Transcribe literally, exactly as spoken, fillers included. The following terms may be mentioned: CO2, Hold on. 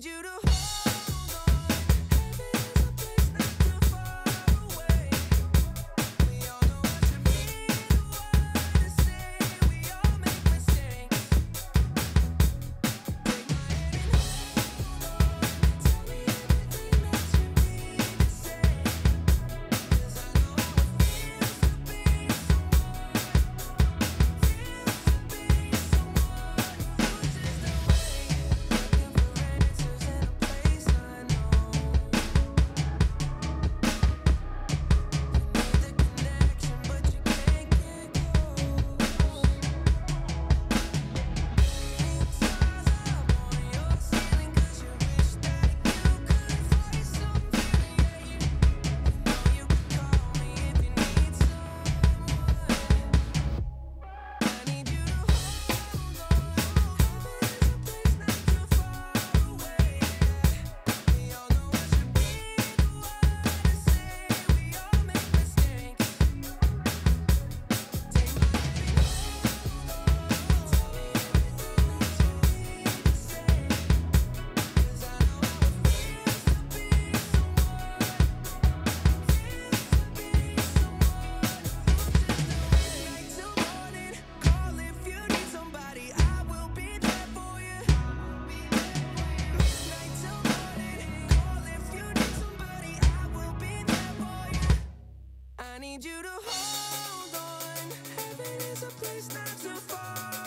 need you to hold on. Heaven is a place not too far away. We all know what you mean, the word to say. We all make mistakes. Take my hand and hold on. Tell me everything that you need to say. 'Cause I know how it feels to be someone. Feels to be someone who's just away. I need you to hold on. Heaven is a place not too far.